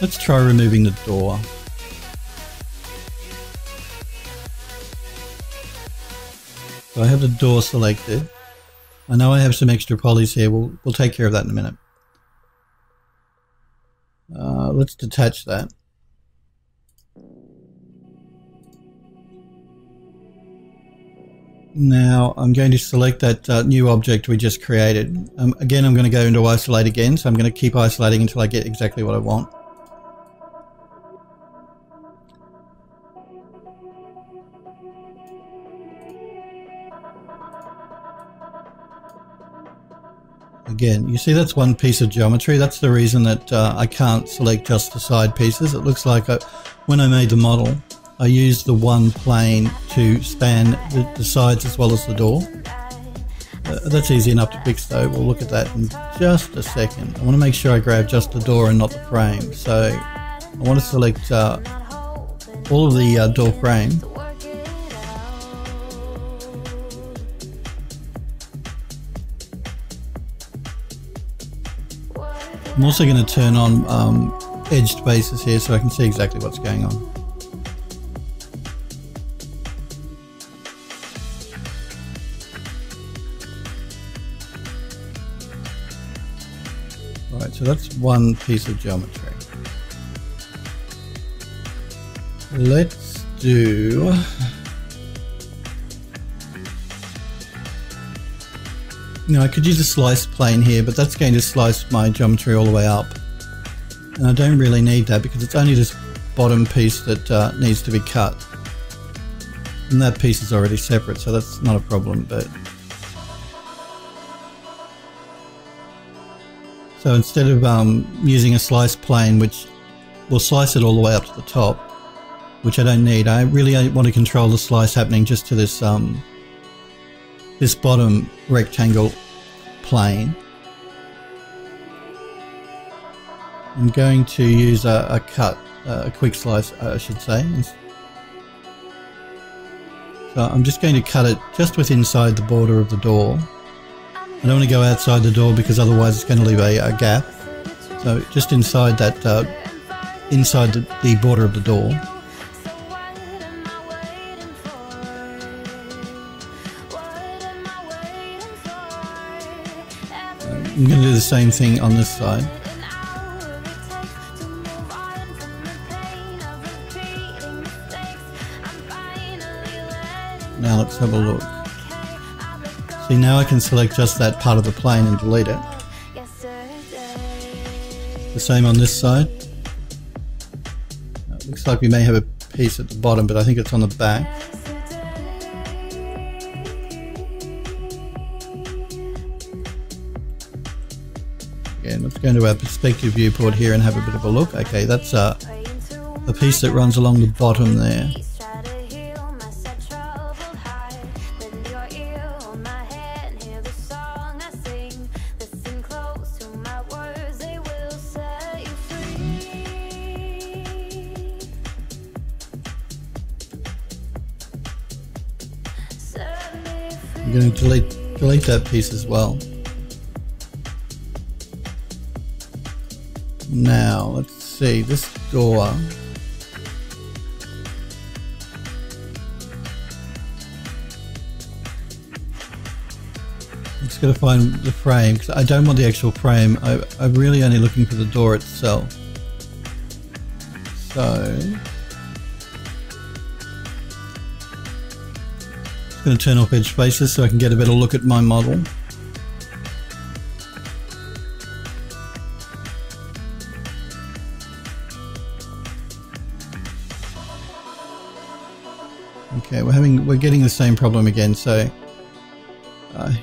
Let's try removing the door. So I have the door selected. I know I have some extra polys here. We'll take care of that in a minute. Let's detach that. Now I'm going to select that new object we just created. Again, I'm going to go into isolate again, so I'm going to keep isolating until I get exactly what I want. Again, you see that's one piece of geometry. That's the reason that I can't select just the side pieces. It looks like when I made the model, I used the one plane to span the sides as well as the door. That's easy enough to fix though. We'll look at that in just a second. I want to make sure I grab just the door and not the frame. So I want to select all of the door frame. I'm also going to turn on edged bases here so I can see exactly what's going on. Alright, so that's one piece of geometry. Let's do... Now I could use a slice plane here, but that's going to slice my geometry all the way up. And I don't really need that because it's only this bottom piece that needs to be cut. And that piece is already separate, so that's not a problem. But so instead of using a slice plane, which will slice it all the way up to the top, which I don't need, I really want to control the slice happening just to this this bottom rectangle plane. I'm going to use a cut, a quick slice I should say. So I'm just going to cut it just with inside the border of the door. I don't want to go outside the door because otherwise it's going to leave a gap. So just inside that, inside the border of the door. I'm going to do the same thing on this side. Now let's have a look. See, now I can select just that part of the plane and delete it. The same on this side. It looks like we may have a piece at the bottom, but I think it's on the back. Let's go into our perspective viewport here and have a bit of a look. Okay, that's a piece that runs along the bottom there. I'm going to delete that piece as well. Now, let's see, this door. I'm just going to find the frame because I don't want the actual frame. I'm really only looking for the door itself. So, I'm just going to turn off edge faces so I can get a better look at my model. Okay, we're getting the same problem again. So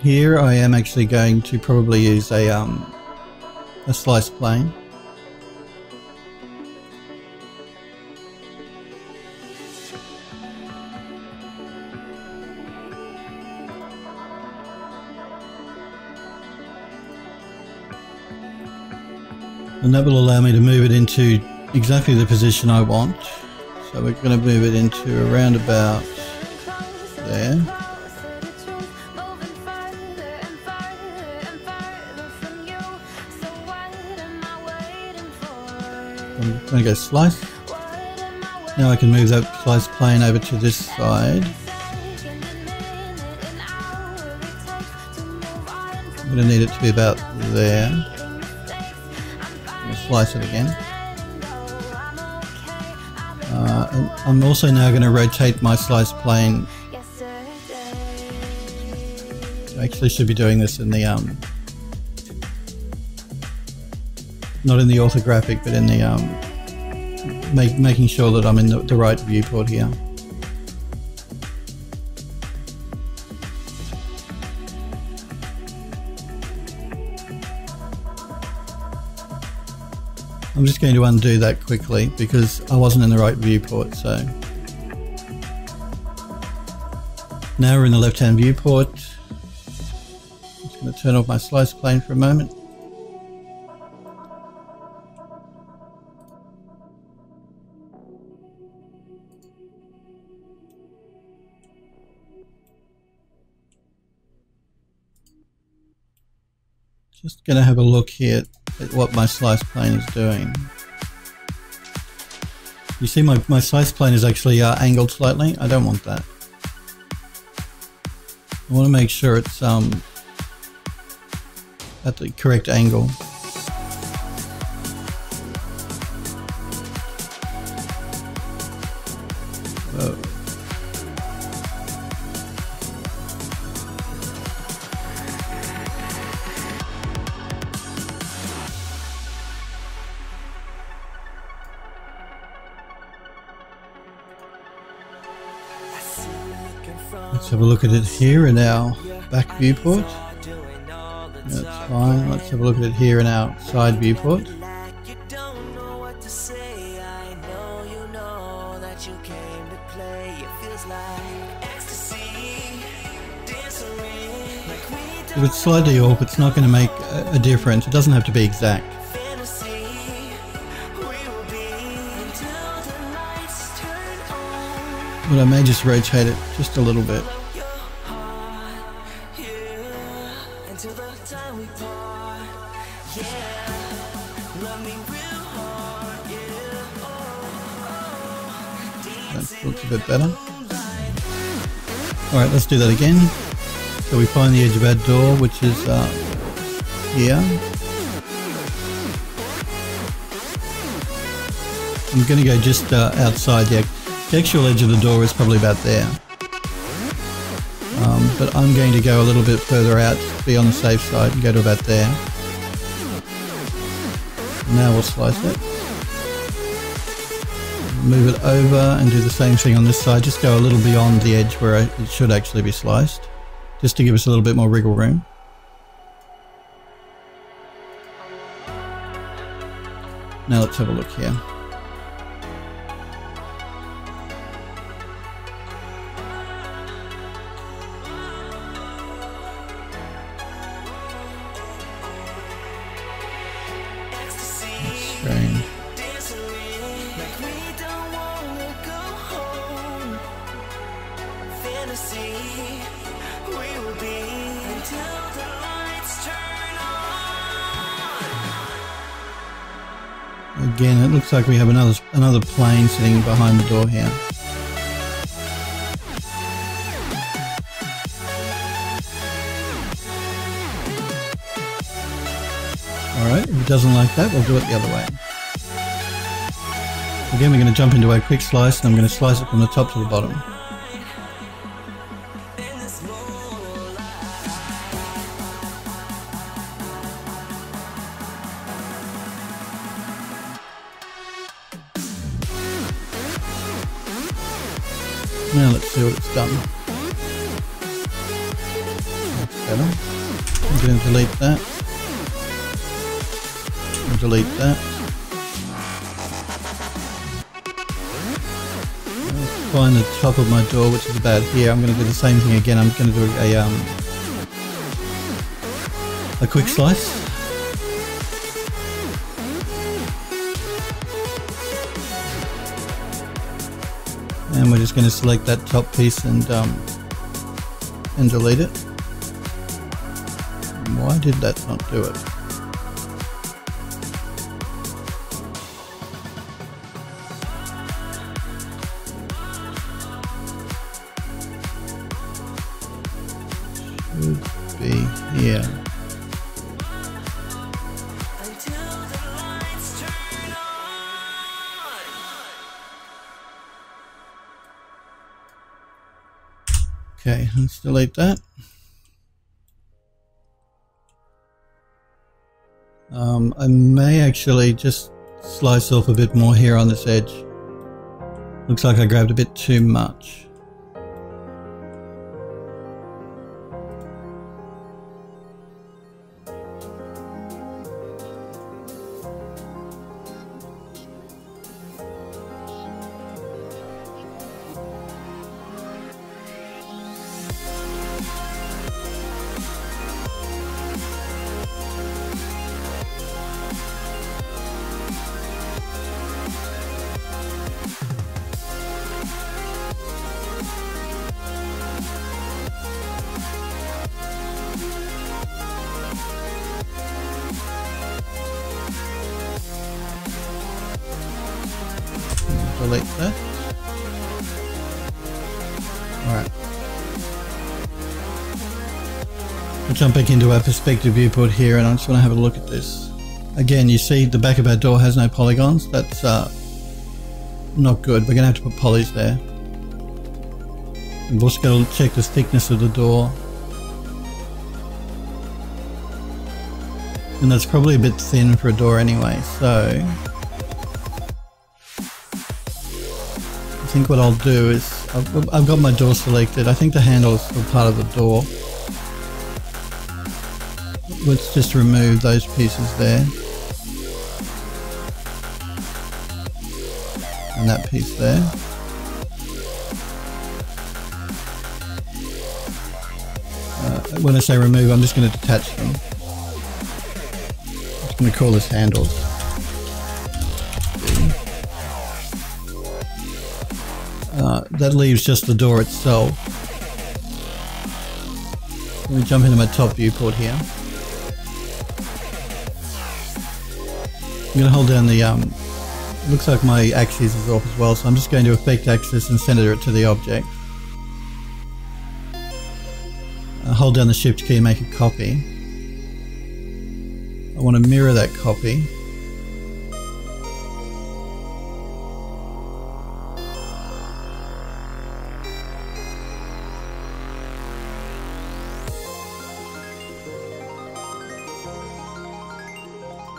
here I am actually going to probably use a slice plane. And that will allow me to move it into exactly the position I want. So we're going to move it into around about there. I'm going to go slice. Now I can move that slice plane over to this side. I'm going to need it to be about there. I'm going to slice it again. And I'm also now going to rotate my slice plane. I actually should be doing this in the not in the orthographic, but in the making sure that I'm in the right viewport here. I'm just going to undo that quickly because I wasn't in the right viewport. So now we're in the left-hand viewport. I'm just going to turn off my slice plane for a moment. Just going to have a look here at what my slice plane is doing. You see my slice plane is actually angled slightly. I don't want that. I want to make sure it's at the correct angle. Whoa. Let's have a look at it here in our back viewport. That's fine. Let's have a look at it here in our side viewport. If it's slightly off, it's not going to make a difference. It doesn't have to be exact. But I may just rotate it just a little bit. That looks a bit better. Alright, let's do that again. So we find the edge of our door, which is here. I'm going to go just outside the actual edge of the door is probably about there, but I'm going to go a little bit further out to be on the safe side and go to about there. Now we'll slice it, move it over and do the same thing on this side, just go a little beyond the edge where it should actually be sliced, just to give us a little bit more wriggle room. Now let's have a look here. Again, it looks like we have another plane sitting behind the door here. Alright, if it doesn't like that, we'll do it the other way. Again, we're going to jump into a quick slice and I'm going to slice it from the top to the bottom. Now let's see what it's done. That's better. I'm going to delete that. I'll delete that. I'll find the top of my door, which is about here. I'm going to do the same thing again. I'm going to do a quick slice. And we're just going to select that top piece and delete it. Why did that not do it? Yeah. Okay, let's delete that. I may actually just slice off a bit more here on this edge. Looks like I grabbed a bit too much. Delete that. Alright. We'll jump back into our perspective viewport here, and I just want to have a look at this. Again, you see the back of our door has no polygons. That's not good. We're going to have to put polys there. We've also got to check the thickness of the door. And that's probably a bit thin for a door anyway, so... I think what I'll do is, I've got my door selected. I think the handle is still part of the door. Let's just remove those pieces there. And that piece there. When I say remove, I'm just going to detach them. I'm just going to call this handles. That leaves just the door itself. Let me jump into my top viewport here. I'm going to hold down the, looks like my axis is off as well, so I'm just going to affect axis and center it to the object. Hold down the shift key and make a copy. I want to mirror that copy.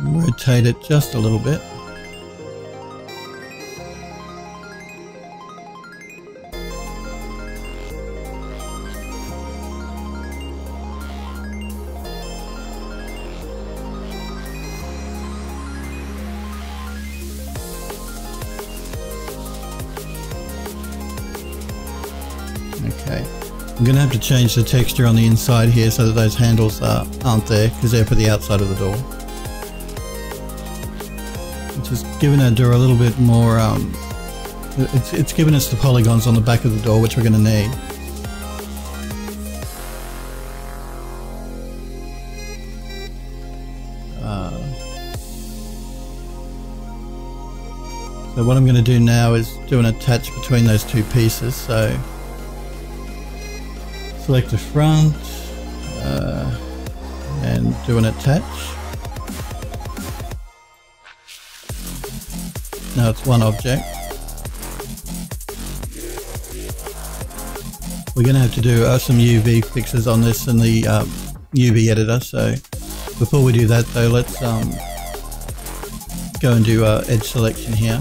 Rotate it just a little bit. Okay, I'm going to have to change the texture on the inside here so that those handles aren't there, because they're for the outside of the door. It's given our door a little bit more, it's given us the polygons on the back of the door, which we're going to need. So what I'm going to do now is do an attach between those two pieces, so select the front and do an attach. Now it's one object. We're going to have to do some UV fixes on this in the UV editor. So before we do that though, let's go and do edge selection here.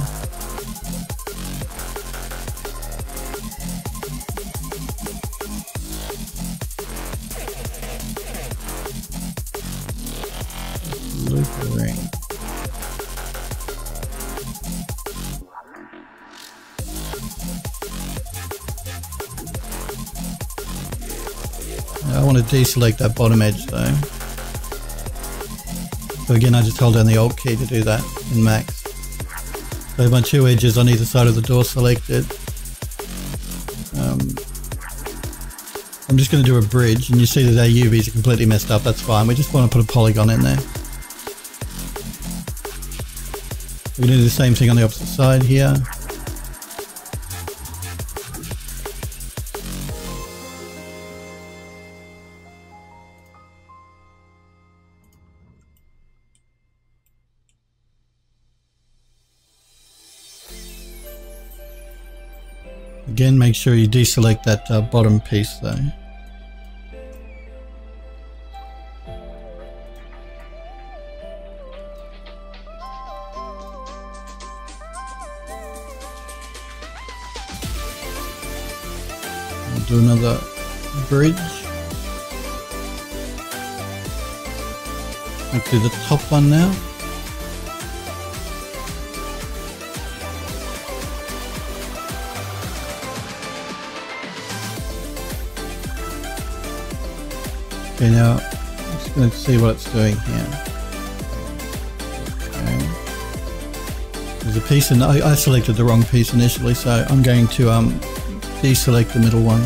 I want to deselect that bottom edge though. So again, I just hold down the Alt key to do that in Max. So my two edges on either side of the door selected. I'm just going to do a bridge, and you see that our UVs are completely messed up. That's fine. We just want to put a polygon in there. We're going to do the same thing on the opposite side here. Again, make sure you deselect that bottom piece though. We'll do another bridge. Let's do the top one now. Okay, now I'm just going to see what it's doing here. Okay. There's a piece, and I selected the wrong piece initially, so I'm going to deselect the middle one.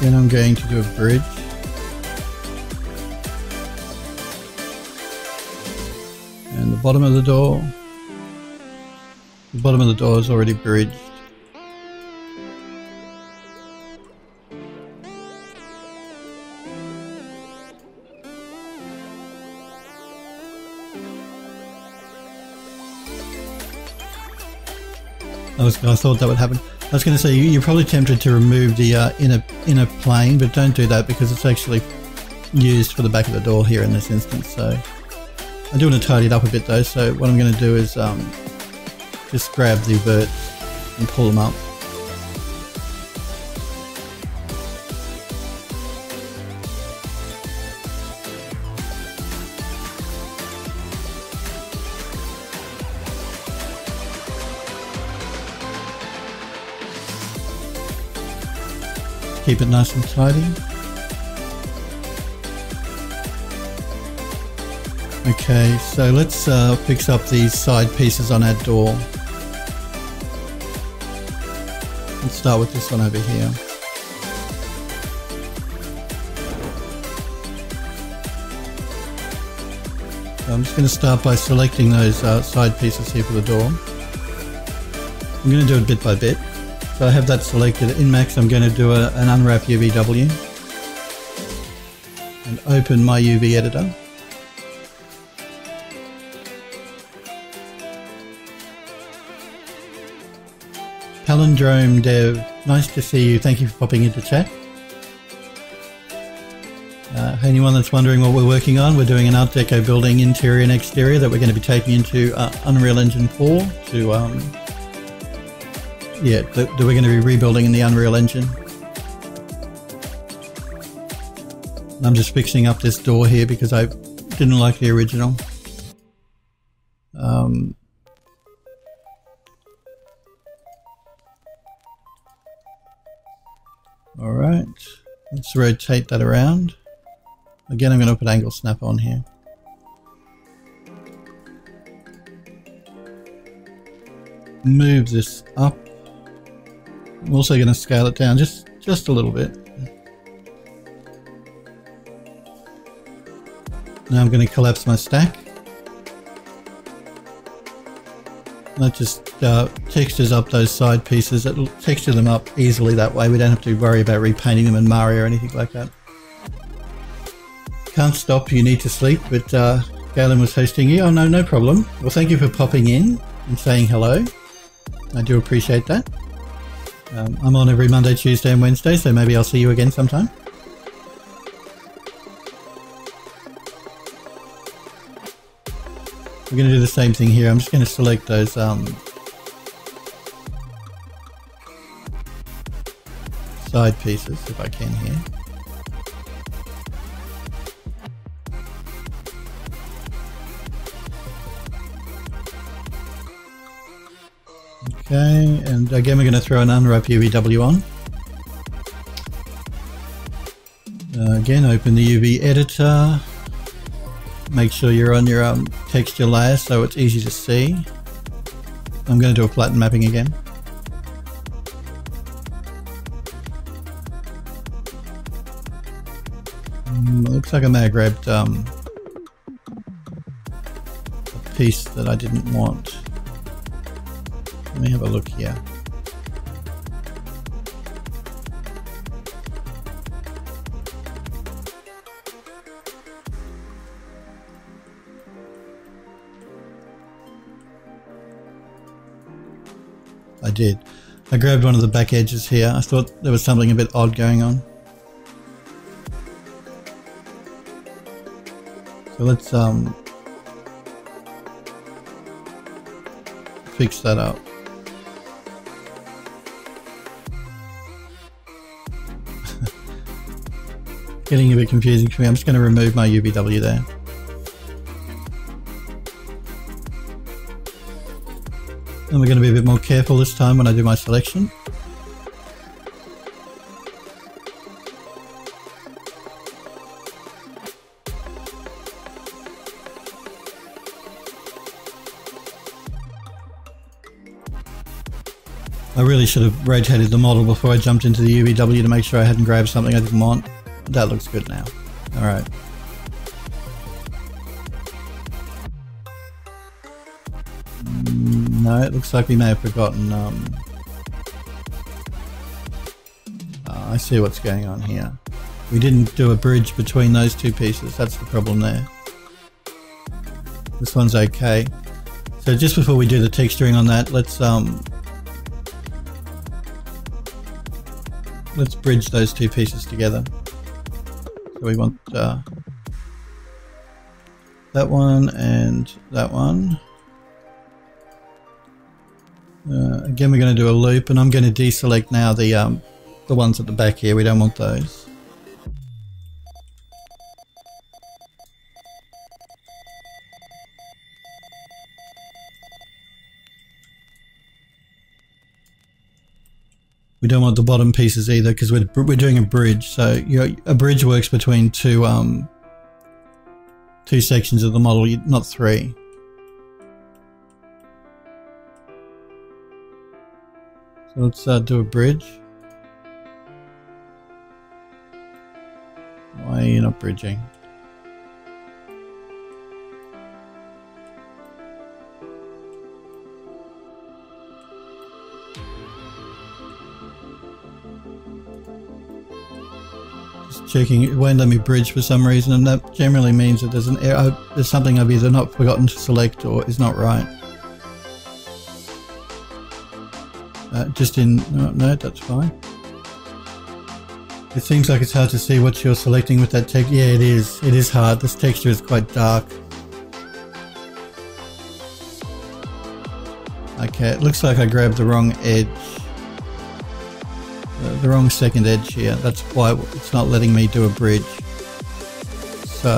Then I'm going to do a bridge. And the bottom of the door. The bottom of the door is already bridged. I thought that would happen. I was going to say, you're probably tempted to remove the inner plane, but don't do that because it's actually used for the back of the door here in this instance. So I do want to tidy it up a bit though, so what I'm going to do is just grab the verts and pull them up. Keep it nice and tidy. Okay, so let's fix up these side pieces on our door. Let's start with this one over here. So I'm just going to start by selecting those side pieces here for the door. I'm going to do it bit by bit. So I have that selected. In Max, I'm going to do an unwrap UVW and open my UV editor. Calendrome Dev, nice to see you. Thank you for popping into chat. Anyone that's wondering what we're working on, we're doing an Art Deco building, interior and exterior, that we're going to be taking into Unreal Engine 4 to... yeah, that we're going to be rebuilding in the Unreal Engine. And I'm just fixing up this door here because I didn't like the original. All right, let's rotate that around. Again, I'm going to put angle snap on here. Move this up. I'm also going to scale it down just a little bit. Now I'm going to collapse my stack. And that just textures up those side pieces. It'll texture them up easily that way. We don't have to worry about repainting them in Mari or anything like that. Can't stop, you need to sleep, but Galen was hosting you. Oh no, no problem. Well, thank you for popping in and saying hello. I do appreciate that. I'm on every Monday, Tuesday and Wednesday, so maybe I'll see you again sometime. We're going to do the same thing here. I'm just going to select those side pieces if I can here. Okay, and again we're going to throw an unwrap UVW on. Again, open the UV editor. Make sure you're on your texture layer so it's easy to see. I'm going to do a flatten mapping again. Looks like I may have grabbed a piece that I didn't want. Let me have a look here. did. I grabbed one of the back edges here. I thought there was something a bit odd going on. So let's fix that up. Getting a bit confusing for me. I'm just going to remove my UVW there. And we're going to be a bit more careful this time when I do my selection. I really should have rotated the model before I jumped into the UVW to make sure I hadn't grabbed something I didn't want. That looks good now. All right. No, it looks like we may have forgotten. I see what's going on here. We didn't do a bridge between those two pieces. That's the problem there. This one's okay. So just before we do the texturing on that, let's bridge those two pieces together. So we want that one and that one. Again, we're going to do a loop, and I'm going to deselect now the ones at the back here. We don't want those. We don't want the bottom pieces either because we're doing a bridge. So a bridge works between two sections of the model, not three. So let's do a bridge. Why are you not bridging? Checking, it won't let me bridge for some reason, and that generally means that there's an error. There's something I've either not forgotten to select or is not right. No, that's fine. It seems like it's hard to see what you're selecting with that texture. Yeah, it is. It is hard. This texture is quite dark. Okay, it looks like I grabbed the wrong edge. The wrong second edge here. That's why it's not letting me do a bridge. So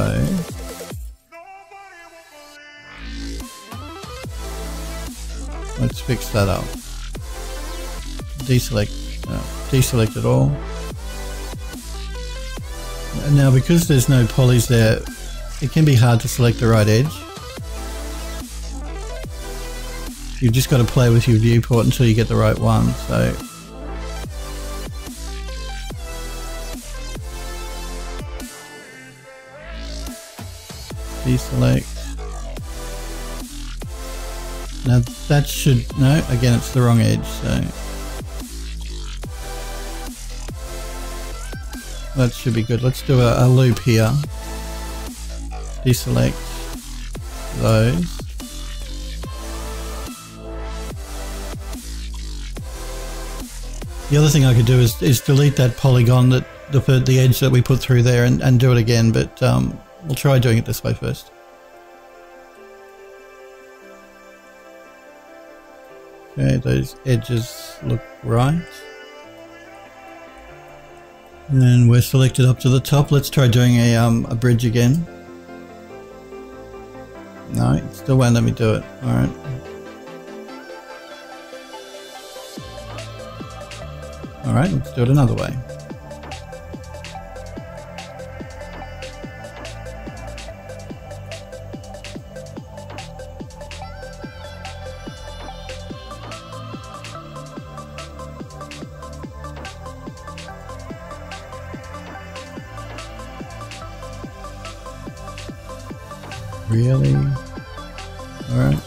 let's fix that up. Deselect it all. And now, because there's no polys there, it can be hard to select the right edge. You've just got to play with your viewport until you get the right one. So deselect. Now that should, no, again it's the wrong edge, so that should be good. Let's do a loop here. Deselect those. The other thing I could do is delete that polygon, that the edge that we put through there, and do it again, but we'll try doing it this way first. Okay, those edges look right. And we're selected up to the top. Let's try doing a bridge again. No, it still won't let me do it. All right. All right, let's do it another way. Really? Alright.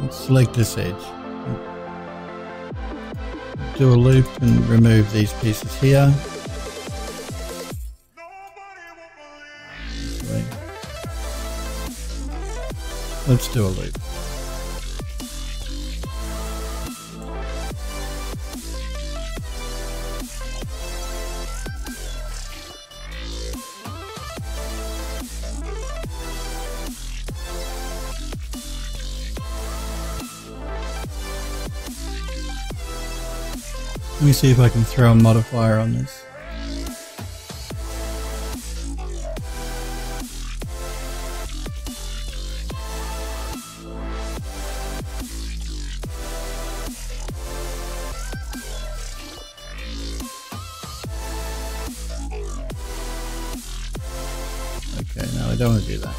Let's select this edge. Do a loop and remove these pieces here. Let's do a loop. Let me see if I can throw a modifier on this. Okay, no, I don't want to do that.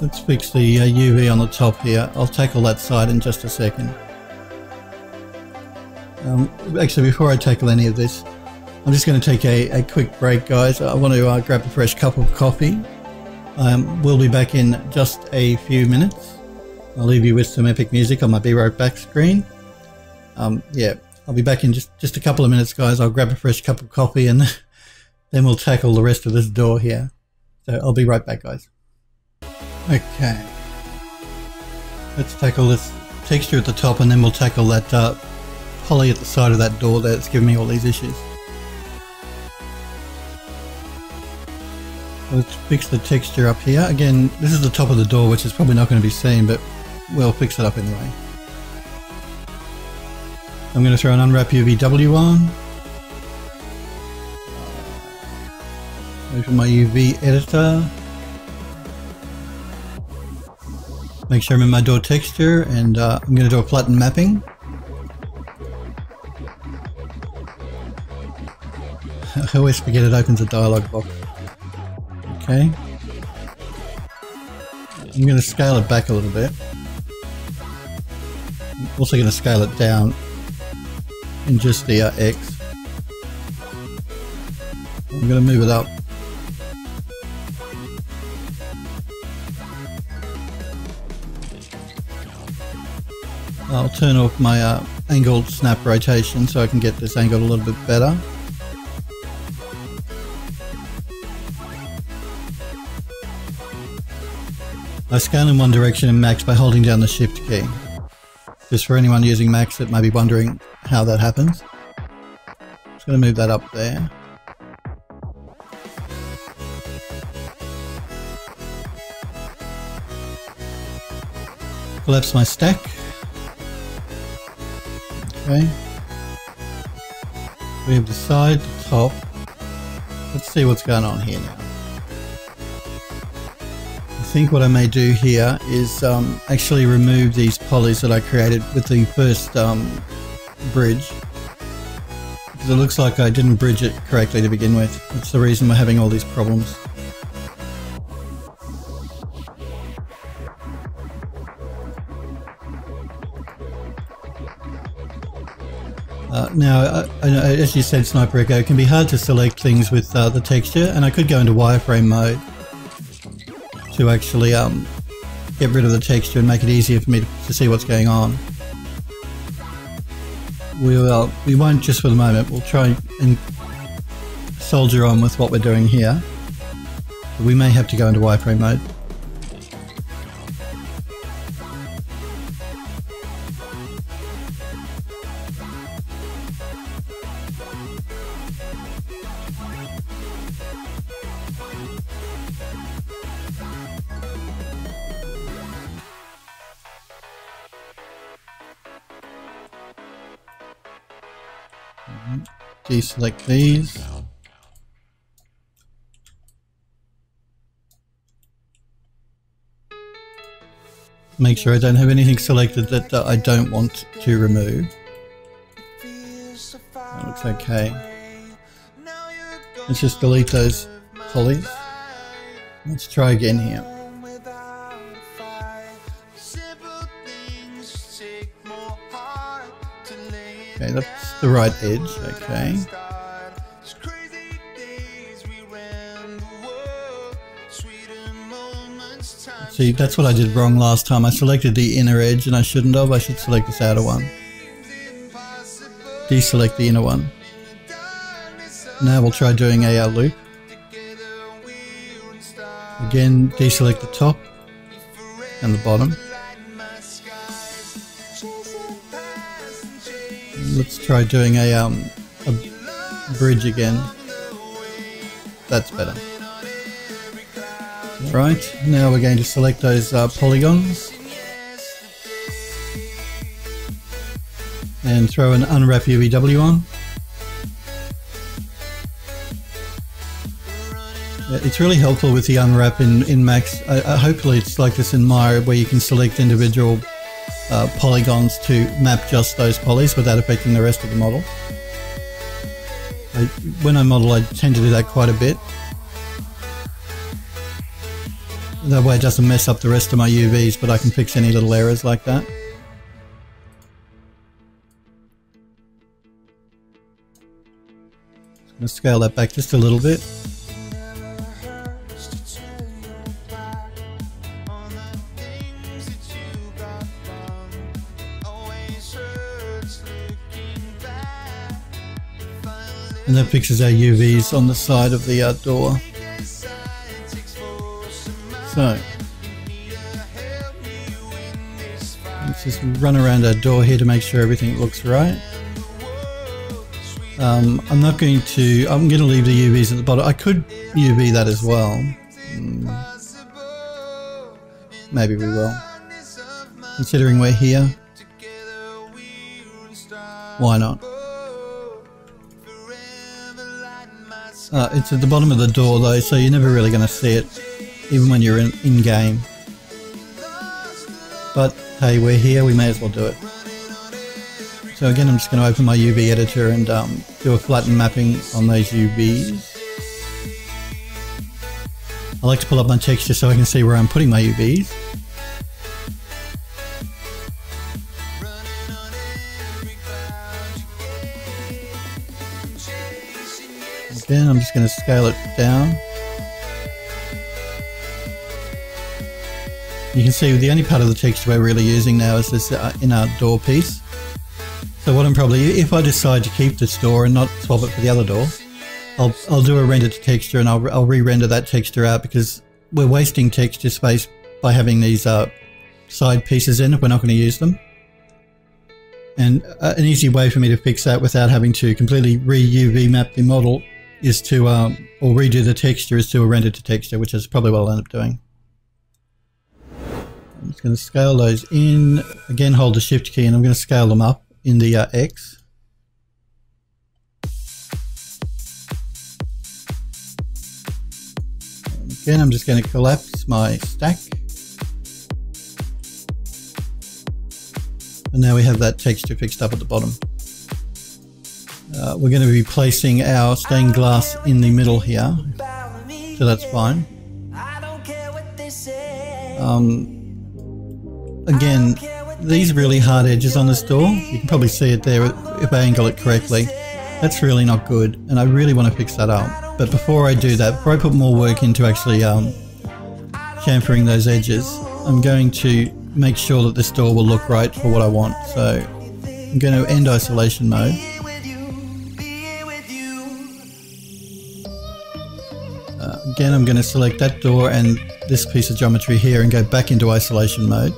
Let's fix the UV on the top here. I'll tackle that side in just a second. Actually, before I tackle any of this, I'm just going to take a quick break, guys. I want to grab a fresh cup of coffee. We'll be back in just a few minutes. I'll leave you with some epic music on my Be Right Back screen. Yeah, I'll be back in just a couple of minutes, guys. I'll grab a fresh cup of coffee and then we'll tackle the rest of this door here. So I'll be right back, guys. Okay, let's tackle this texture at the top and then we'll tackle that poly at the side of that door that's giving me all these issues. Let's fix the texture up here. Again, this is the top of the door, which is probably not going to be seen, but we'll fix it up anyway. I'm going to throw an unwrap UVW on. Open my UV editor. Make sure I'm in my door texture, and I'm going to do a flatten mapping. I always forget it opens a dialog box. Okay. I'm going to scale it back a little bit. I'm also going to scale it down in just the X. I'm going to move it up. I'll turn off my angled snap rotation so I can get this angled a little bit better. I scale in one direction in Max by holding down the Shift key. Just for anyone using Max that may be wondering how that happens. Just going to move that up there. Collapse my stack. Okay. We have the side, the top. Let's see what's going on here now. I think what I may do here is actually remove these polys that I created with the first bridge, because it looks like I didn't bridge it correctly to begin with. That's the reason we're having all these problems. Now, as you said, Sniper Echo, it can be hard to select things with the texture, and I could go into wireframe mode to actually get rid of the texture and make it easier for me to see what's going on. We won't just for the moment. We'll try and soldier on with what we're doing here. But we may have to go into wireframe mode. Deselect these. Make sure I don't have anything selected that I don't want to remove. That looks okay. Let's just delete those polys. Let's try again here. Okay, that's the right edge, okay. See, that's what I did wrong last time. I selected the inner edge and I shouldn't have. I should select this outer one. Deselect the inner one. Now we'll try doing a loop. Again, deselect the top and the bottom. Let's try doing a bridge again. That's better. Right, now we're going to select those polygons and throw an unwrap UVW on. It's really helpful with the unwrap in Max. Hopefully it's like this in Maya, where you can select individual polygons to map just those polys without affecting the rest of the model. When I model, I tend to do that quite a bit. That way it doesn't mess up the rest of my UVs, but I can fix any little errors like that. I'm going to scale that back just a little bit. And that fixes our UVs on the side of the door. So, let's just run around our door here to make sure everything looks right. I'm going to leave the UVs at the bottom. I could UV that as well. Maybe we will. Considering we're here, why not? It's at the bottom of the door though, so you're never really going to see it, even when you're in game. But hey, we're here, we may as well do it. So again, I'm just going to open my UV editor and do a flatten mapping on those UVs. I like to pull up my texture so I can see where I'm putting my UVs. Then I'm just going to scale it down. You can see the only part of the texture we're really using now is this in our door piece. So what I'm probably, if I decide to keep this door and not swap it for the other door, I'll do a render to texture and I'll re-render that texture out, because we're wasting texture space by having these side pieces in if we're not going to use them. And an easy way for me to fix that without having to completely re-UV map the model is to, or redo the texture, is to a render to texture, which is probably what I'll end up doing. I'm just going to scale those in. Again, hold the shift key and I'm going to scale them up in the X. And again, I'm just going to collapse my stack. And now we have that texture fixed up at the bottom. We're going to be placing our stained glass in the middle here, so that's fine. Again, these really hard edges on this door, you can probably see it there if I angle it correctly. That's really not good, and I really want to fix that up. But before I do that, before I put more work into actually chamfering those edges, I'm going to make sure that this door will look right for what I want. So I'm going to end isolation mode. Again, I'm going to select that door and this piece of geometry here and go back into isolation mode.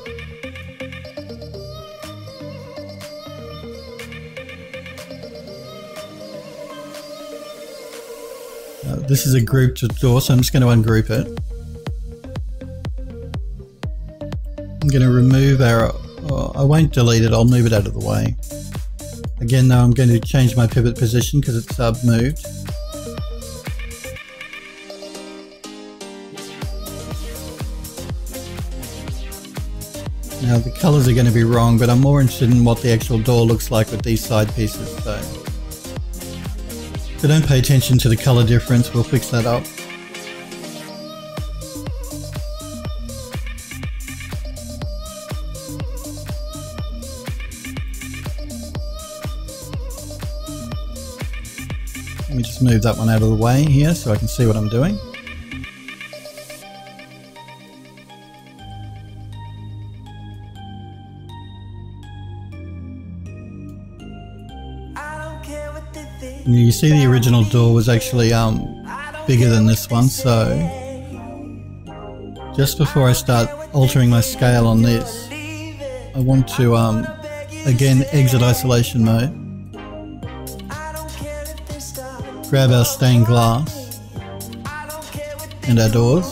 This is a grouped door, so I'm just going to ungroup it. I'm going to remove our, I won't delete it, I'll move it out of the way. Again though, I'm going to change my pivot position because it's moved. Now the colours are going to be wrong, but I'm more interested in what the actual door looks like with these side pieces, so don't pay attention to the colour difference, we'll fix that up. Let me just move that one out of the way here so I can see what I'm doing. You see the original door was actually bigger than this one, so just before I start altering my scale on this, I want to again exit isolation mode, grab our stained glass and our doors,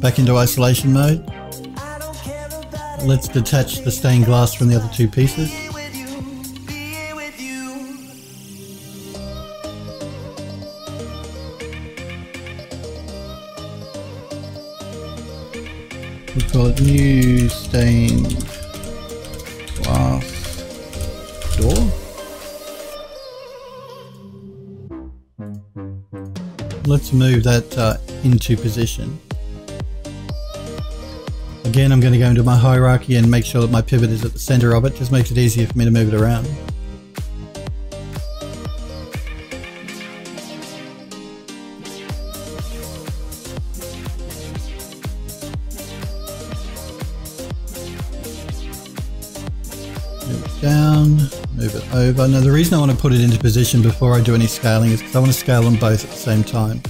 back into isolation mode. Let's detach the stained glass from the other two pieces. We'll call it new stained glass door. Let's move that into position. Again, I'm going to go into my hierarchy and make sure that my pivot is at the center of it. Just makes it easier for me to move it around. Move it down, move it over. Now the reason I want to put it into position before I do any scaling is because I want to scale them both at the same time.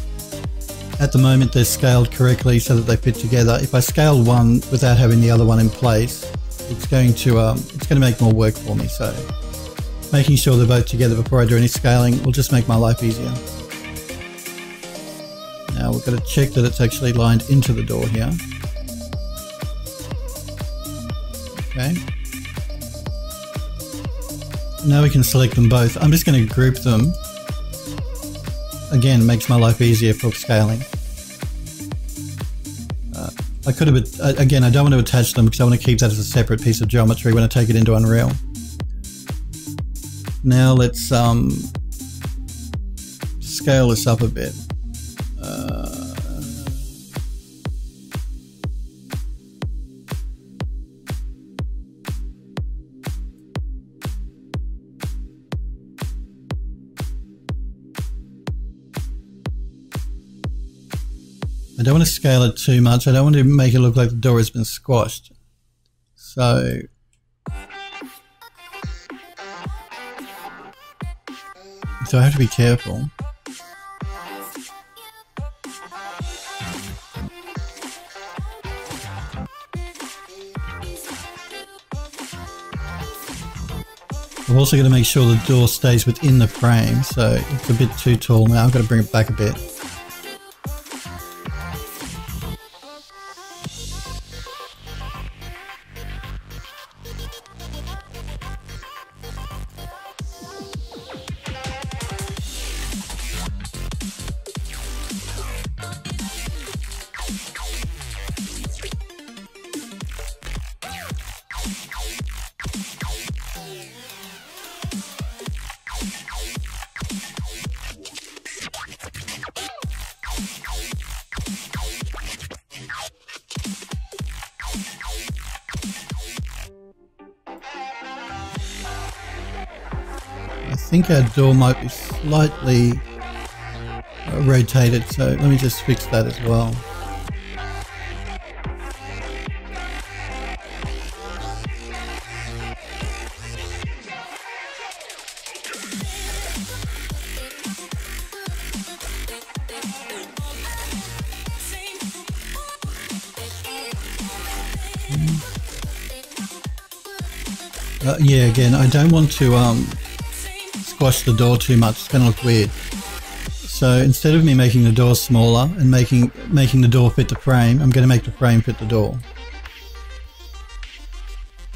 At the moment they're scaled correctly so that they fit together. If I scale one without having the other one in place, it's going to make more work for me. So making sure they're both together before I do any scaling will just make my life easier. Now we've got to check that it's actually lined into the door here. Okay. Now we can select them both. I'm just going to group them. Again, makes my life easier for scaling. I could have, again, I don't want to attach them because I want to keep that as a separate piece of geometry when I take it into Unreal. Now let's scale this up a bit. I don't want to scale it too much. I don't want to make it look like the door has been squashed. So I have to be careful. I'm also going to make sure the door stays within the frame. So it's a bit too tall now. I've got to bring it back a bit. I think our door might be slightly rotated, so let me just fix that as well. Yeah, again, I don't want to squash the door too much. It's going to look weird. So instead of me making the door smaller and making the door fit the frame, I'm going to make the frame fit the door.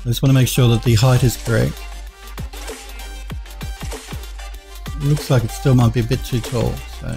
I just want to make sure that the height is correct. It looks like it still might be a bit too tall. So.